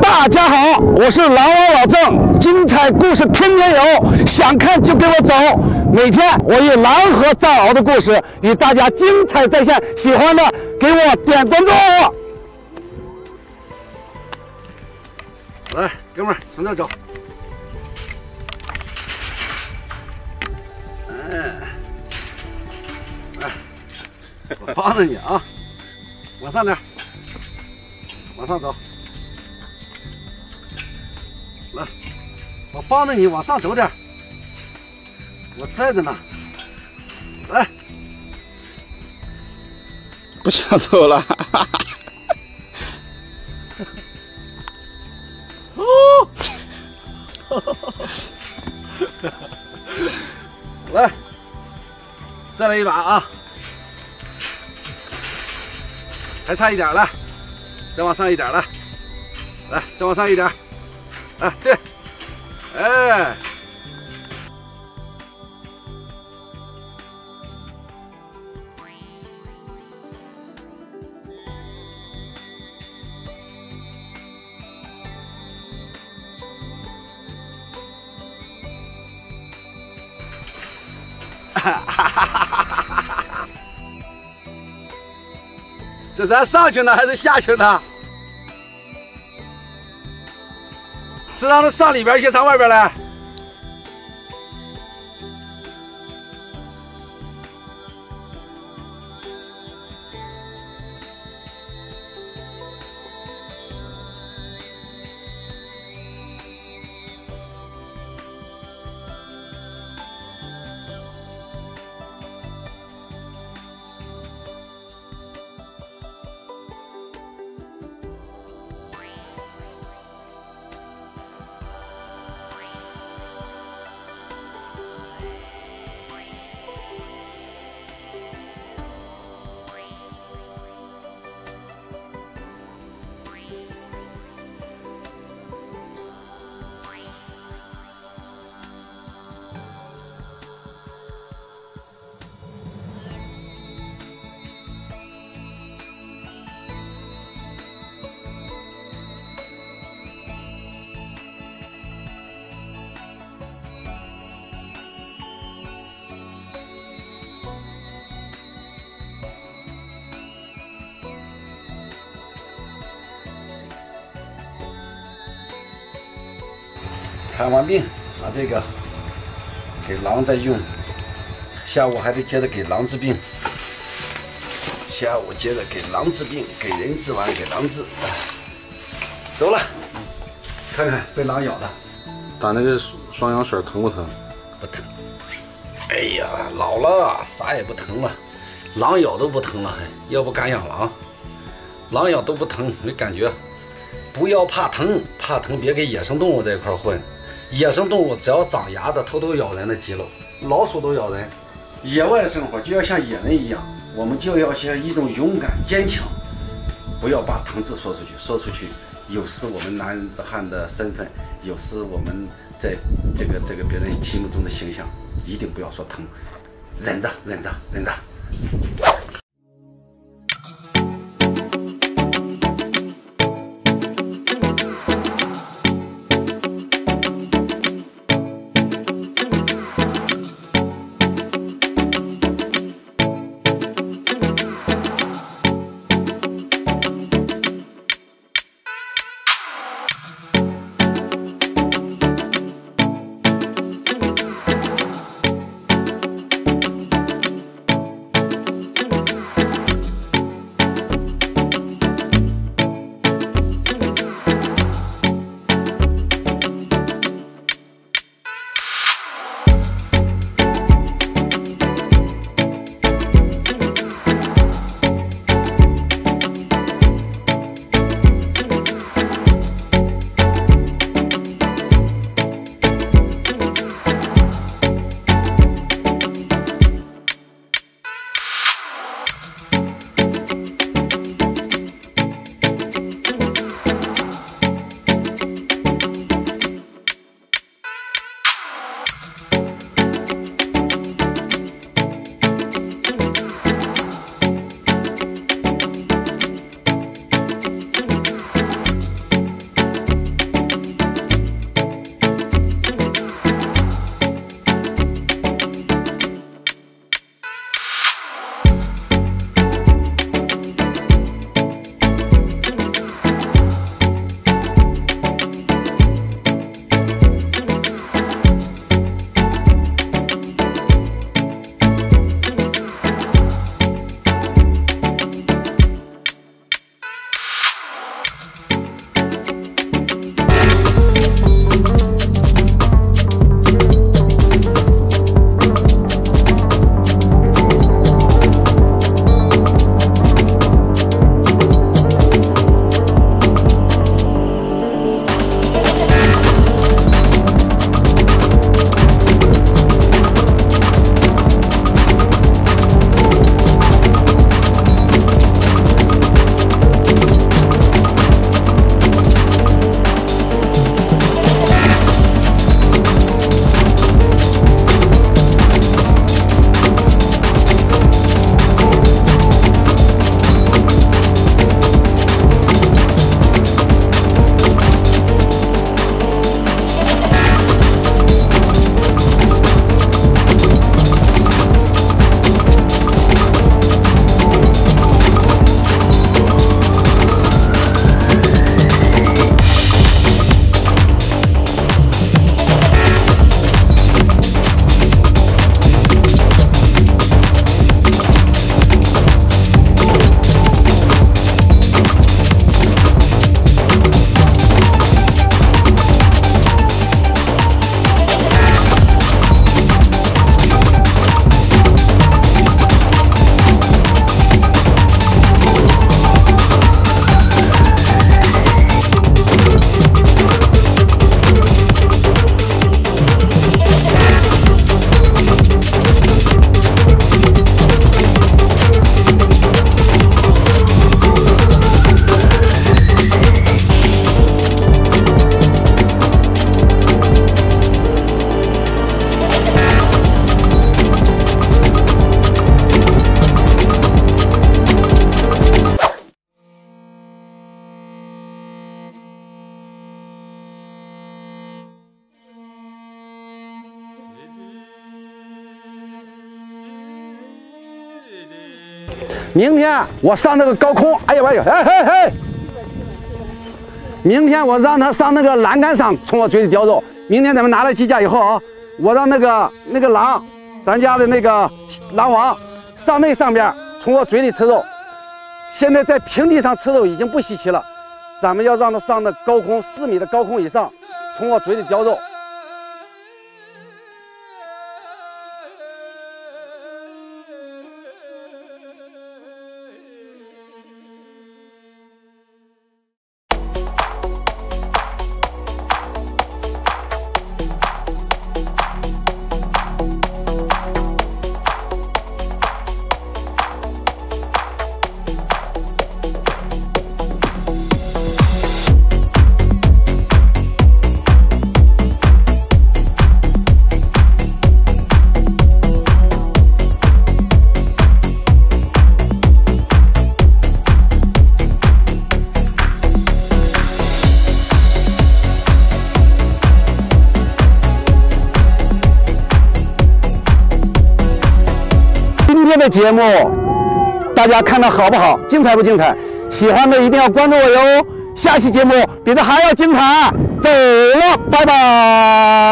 大家好，我是狼王老郑，精彩故事天天有，想看就跟我走。每天我以狼和藏獒的故事与大家精彩再现，喜欢的给我点关注。来，哥们儿，从这找。哎，我帮着你啊，往上点，往上走。 来，我帮着你往上走点，我拽着呢。来，不想走了。哦，来，再来一把啊！还差一点了，再往上一点了，来，再往上一点。 啊，对，哎，哈，这咱上去呢还是下去呢？ 是让他上里边去，上外边来。看完病，把这个给狼再用。下午还得接着给狼治病。下午接着给狼治病，给人治完给狼治。走了，看看被狼咬的。打那个双氧水疼不疼？不疼。哎呀，老了啥也不疼了，狼咬都不疼了，要不敢养狼。狼咬都不疼，没感觉。不要怕疼，怕疼别跟野生动物在一块混。 野生动物只要长牙的，偷偷咬人的棘了，老鼠都咬人。野外生活就要像野人一样，我们就要像一种勇敢、坚强，不要把疼字说出去。说出去有失我们男子汉的身份，有失我们在这个别人心目中的形象。一定不要说疼，忍着，忍着，忍着。明天我上那个高空，哎呀哎呀，哎嘿嘿！明天我让他上那个栏杆上，从我嘴里叼走。明天咱们拿了鸡架以后啊，我让那个狼，咱家的那个狼王，上那上边从我嘴里吃肉。现在在平地上吃肉已经不稀奇了，咱们要让他上那高空4米的高空以上，从我嘴里叼肉。 这节目大家看看好不好？精彩不精彩？喜欢的一定要关注我哟！下期节目比这还要精彩，走了，拜拜。